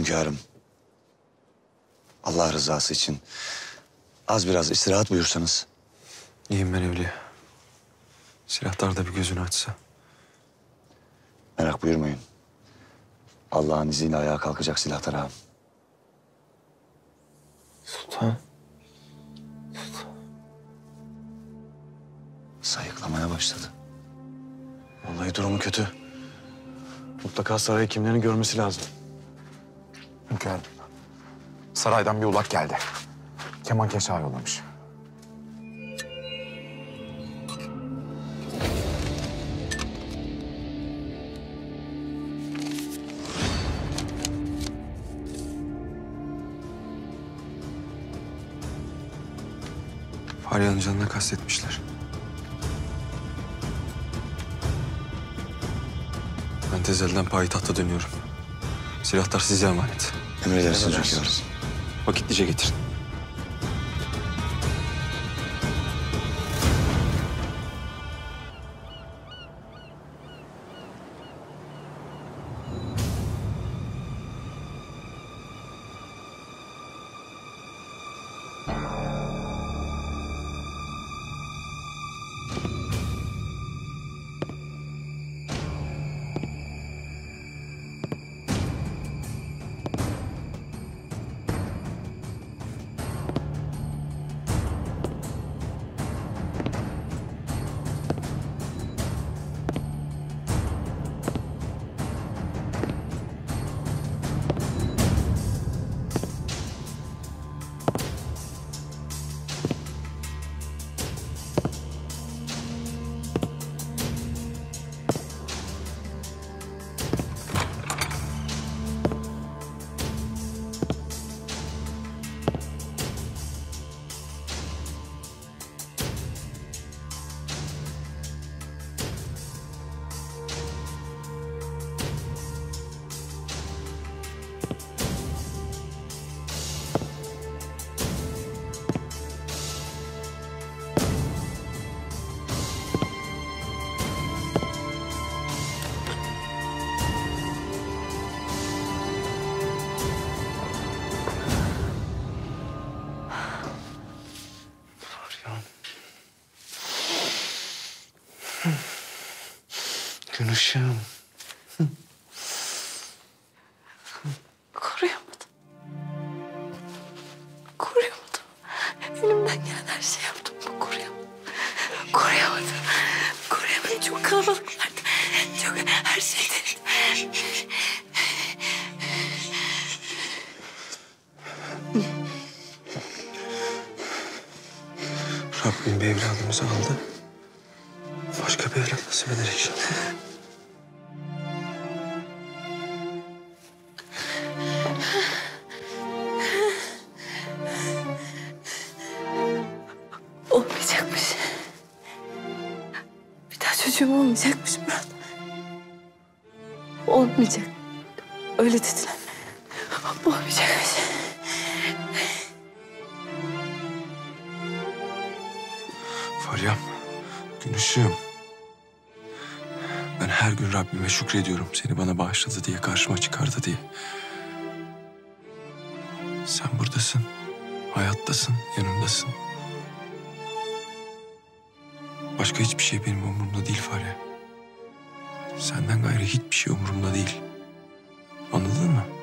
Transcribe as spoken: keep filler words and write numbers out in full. Hünkârım, Allah rızası için az biraz istirahat buyursanız. İyiyim ben Evliya. Silahtar da bir gözünü açsa. Merak buyurmayın. Allah'ın izniyle ayağa kalkacak Silahtar ağam. Sultan. Sultan. Sayıklamaya başladı. Vallahi durumu kötü. Mutlaka saray hekimlerini görmesi lazım. Hünkârım, saraydan bir ulak geldi. Kemankeş'e yollamış. Farya'nın canına kastetmişler. Ben tezelden payitahta dönüyorum. Silahlar size emanet. Emredersiniz hünkârım. Vakitlice getirin. Konuşalım. Koruyamadım. Koruyamadım. Elimden gelen her şeyi yaptım. Koruyamadım. Koruyamadım. Koruyamadım. Çok kalabalıklardı. Çok her şey denedim. Rabbim bir evladımızı aldı. Başka bir evlat nasip eder inşallah. Olmayacakmış Murat. Olmayacak. Öyle dediler. Olmayacakmış. Faryam, Gülüşüm. Ben her gün Rabbime şükrediyorum seni bana bağışladı diye, karşıma çıkardı diye. Sen buradasın, hayattasın, yanımdasın. Başka hiçbir şey benim umurumda değil Farya. Senden gayrı hiçbir şey umurumda değil. Anladın mı?